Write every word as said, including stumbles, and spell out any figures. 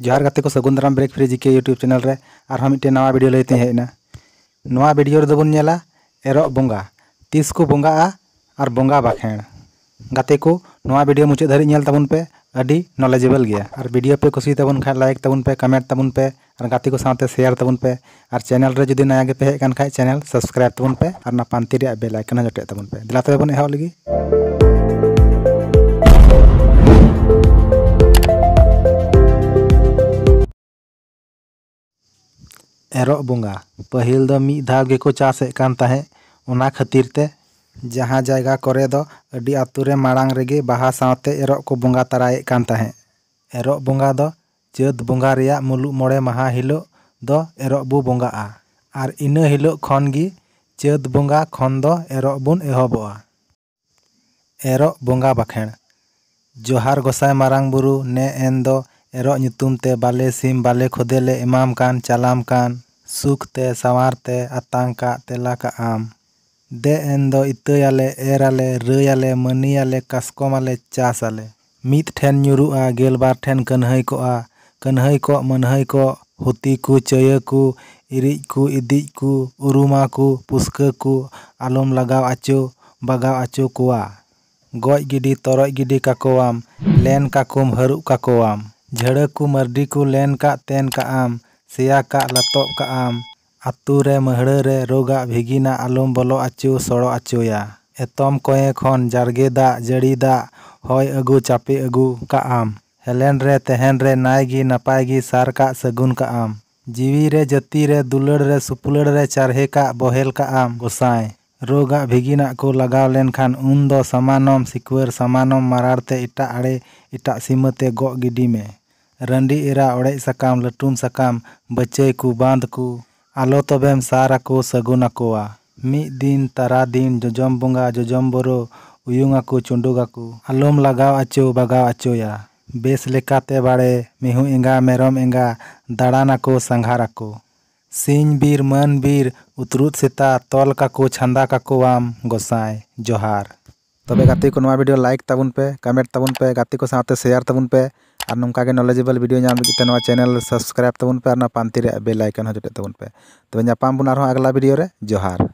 जोहार गाते को सगुन दाराम break free GK YouTube channel रे और हम मिट्टे नवा वीडियो लेते हैं ना। नवा वीडियो रे दबन नेला एरोग बोंगा तीस को बोंगा आ और बोंगा बाखेर। गाते को नवा वीडियो मुचे धरी नेल तबन पे अडी नॉलेजेबल गया और वीडियो पे खुशी तबन खा लाइक तबन पे कमेंट तबन पे और गाते को साथे शेयर तबन पे और चैनल रे जदी नया गे पे कान खाय चैनल सब्सक्राइब तबन पे और ना पांती रे बेल आइकन जटे तबन पे दिला तबन एहा लगी। एरोग बोंगा पहिल दो मी धाव गे को चास एकान ताहे उना खातिर ते जहाँ जगह करे दो अडी आतु रे मारांग रेगे बाहा साथे एरोग को बोंगा तराय एकान ताहे। एरोग बोंगा दो चैत बोंगा रिया मुलु मोड़े महा हिलो दो एरोग बु बोंगा आ आर इना हिलो खन गी चैत बोंगा खन दो एरोग बुन एहोबोआ। एरोग बोंगा बाखेर जोहार गोसाई मारांग बुरु ने एन दो एरोग नितुम ते बाले सिम बाले खुदे ले इमाम कान चालाम कान सुख ते सवार ते अतांग का तेला का आम दे एन दो इतयाले एराले रयाले मनियाले कसकोमाले चासाले मीत ठेन न्यूरु आ गेल बार ठेन कन्हई को आ कन्हई को मनहई को हुती को चय को इरिज को इदिज को उरुमा को पुस्क को आलम लगाव आचो बगाव आचो कोआ गज गिडी तरय गिडी काकोआम लेन काकुम हरु काकोआम झड़ को मर्डी को लेन का तेन का आम सिया का लतो का आम आतु रे महड़े रे रोगा भिगिना आलम बलो आचो सड़ो आचोया एतम कोए खन जारगे दा जड़ी दा होय अगु चापे अगु का आम हेलेन रे तहन रे नायगी नपायगी सार का सगुन का आम जीवी रे जति रे दुलड़ रे सुपुलड़ रे चारहे का बहेल का आम गोसाई रोगा भिगिना को लगाव लेन खान उन दो समानम सिक्वर समानम मारारते इटा आड़े इटा सीमते गो गिडी में रंडी एरा ओड़े सकाम लटूम सकाम बच्चे को बांध को आलो तबेम सारा को सगुन कोआ मी दिन तारा दिन जोजम बोंगा जोजम बोरो उयुंगा को चुंडुगा को आलोम लगाव आचो बगाव आचोया बेस लेकाते बाड़े मिहू एंगा मेरम एंगा दाड़ाना को संघारा को सिंह बीर मन बीर उतरुत सीता तौल का को छंदा का को आम गोसाई जोहार। तबे गाते को नवा वीडियो लाइक तबन पे कमेंट तबन पे गाते को साथे शेयर तबन पे और नमका के नॉलेजेबल वीडियो नाम लगे नवा चैनल सब्सक्राइब तबन पे और ना पांती रे बेल आइकन हो जटे तबन पे। तबे नापाम बुन आरो अगला वीडियो रे जोहार।